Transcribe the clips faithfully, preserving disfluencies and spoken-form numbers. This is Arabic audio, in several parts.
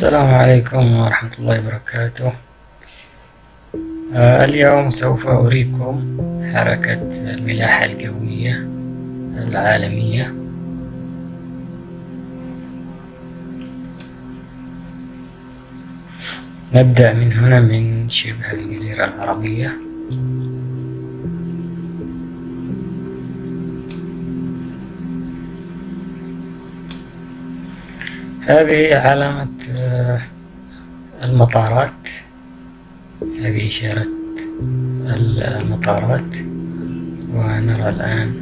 السلام عليكم ورحمة الله وبركاته. آه اليوم سوف أريكم حركة الملاحة الجوية العالمية. نبدأ من هنا من شبه الجزيرة العربية. هذه علامة المطارات، هذه إشارة المطارات، ونرى الآن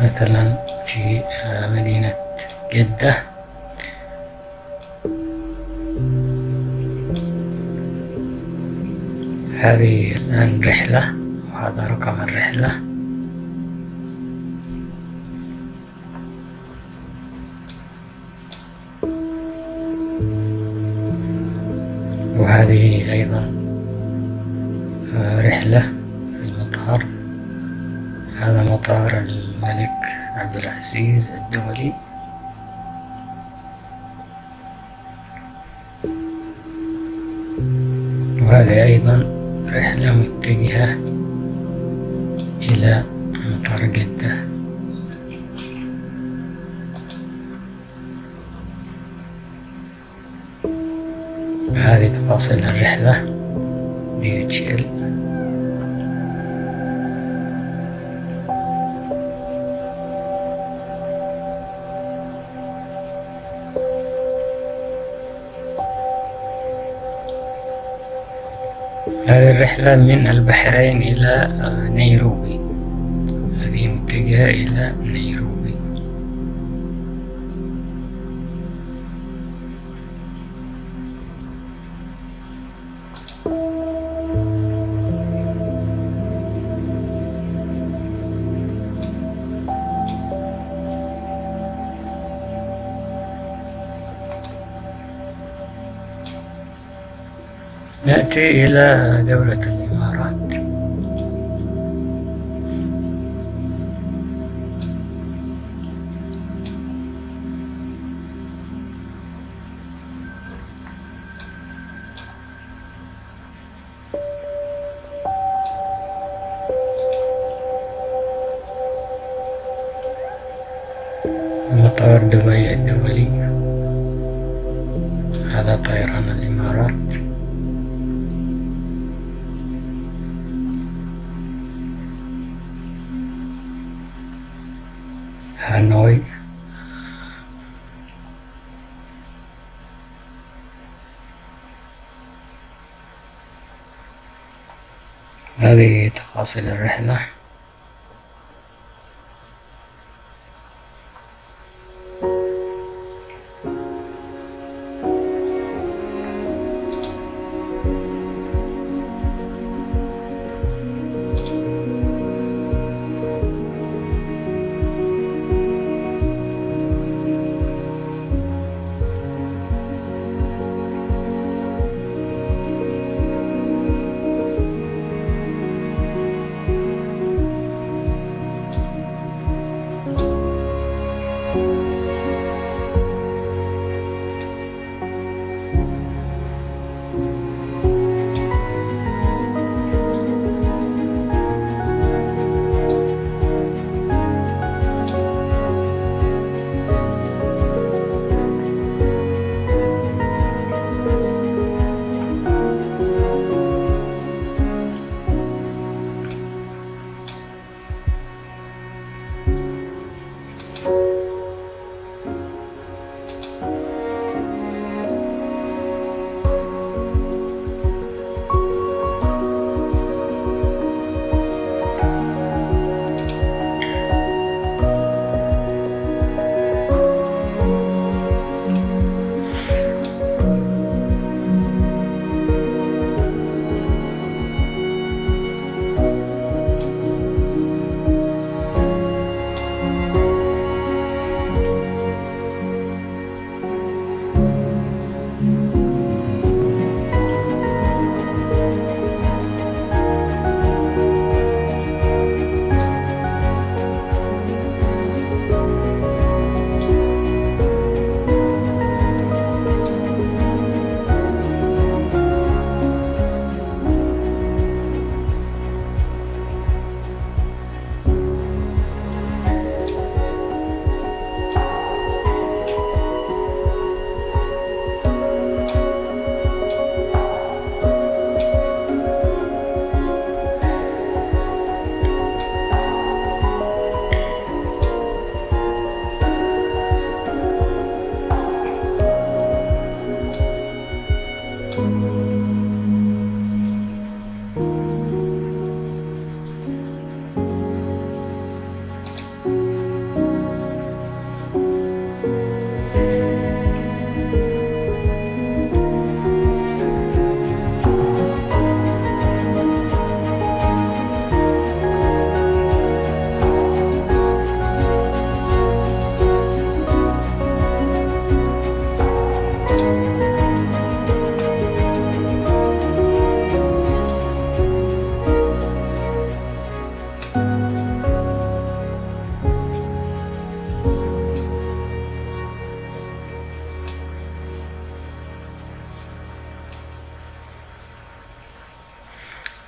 مثلا في مدينة جدة هذه الآن رحلة، هذا رقم الرحلة. وهذه أيضا رحلة في المطار، هذا مطار الملك عبدالعزيز الدولي. وهذه أيضا رحلة متجهة إلى مطار جدة. هذه تفاصيل الرحلة دي اتش ال. هذه الرحلة من البحرين إلى نيروبي، متجهة إلى نيروبي. نأتي إلى دولة الإمارات. مطار دبي الدولي، هذا طيران الإمارات. هانوي، هذه تفاصيل الرحلة.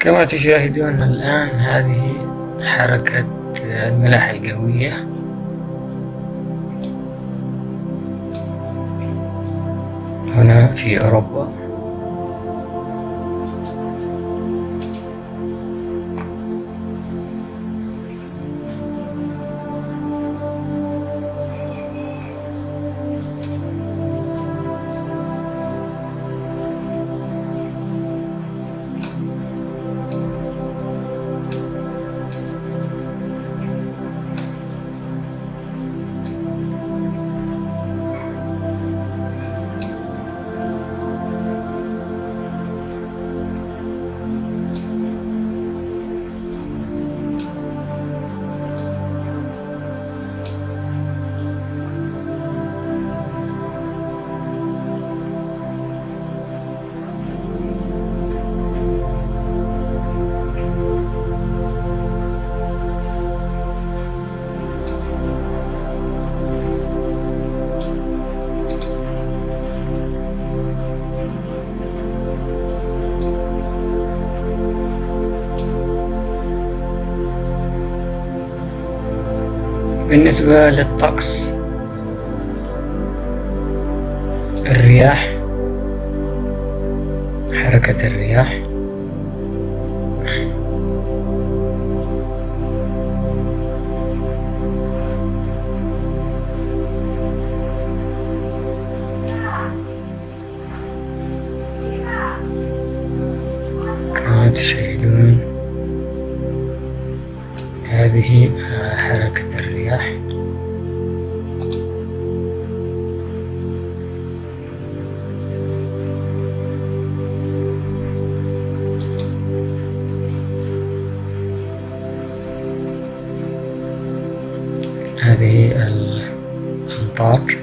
كما تشاهدون الآن هذه حركة الملاح الجوية هنا في أوروبا. بالنسبة للطقس، الرياح، حركة الرياح كما تشاهدون، هذه حركة الرياح. هذه الأمطار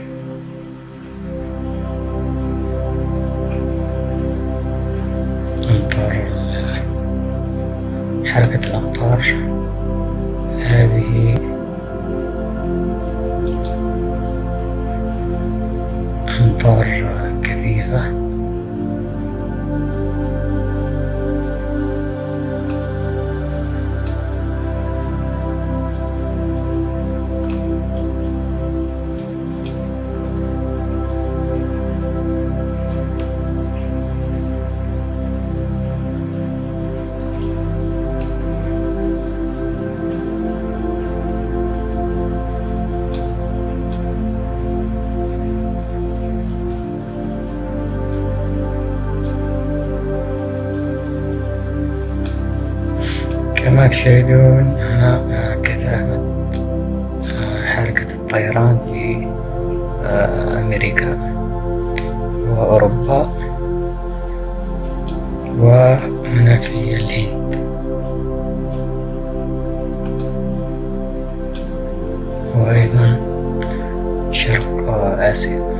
أمطار حركة الأمطار. هذه أمطار كثيفة. كما تشاهدون هنا كثافة حركة الطيران في أمريكا وأوروبا، وهنا في الهند وأيضا شرق آسيا.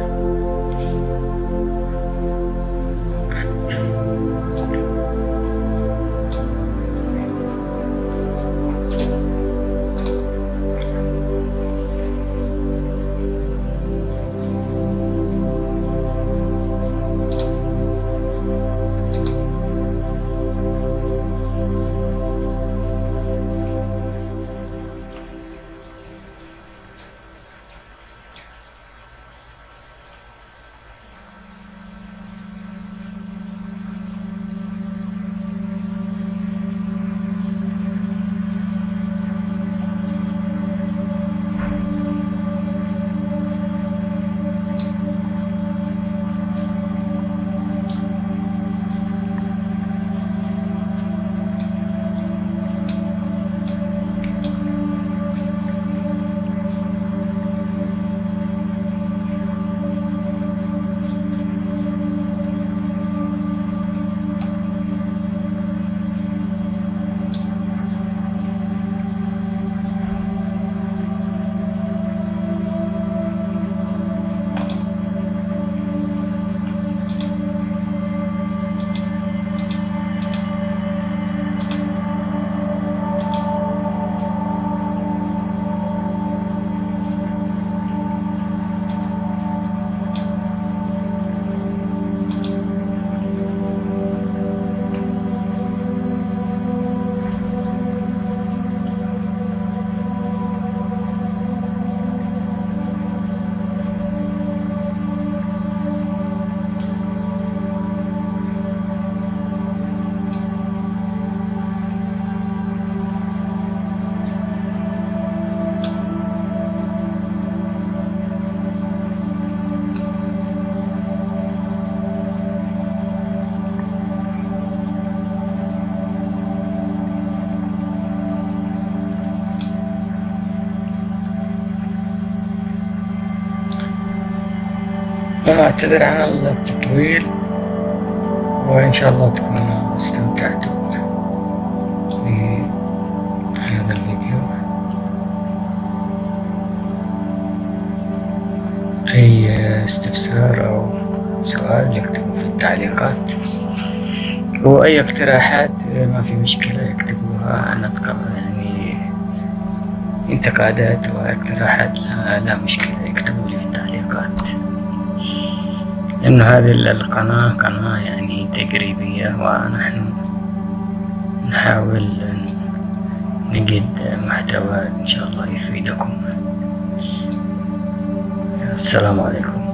أنا أعتذر عن التطويل، وإن شاء الله تكونوا استمتعتوا بهذا الفيديو. أي استفسار أو سؤال يكتبوا في التعليقات، وأي اقتراحات ما في مشكلة يكتبوها. أنا يعني انتقادات واقتراحات لا مشكلة يكتبوا لي في التعليقات، لأن هذه القناة قناة يعني تجريبية، ونحن نحاول نجد محتوى إن شاء الله يفيدكم. السلام عليكم.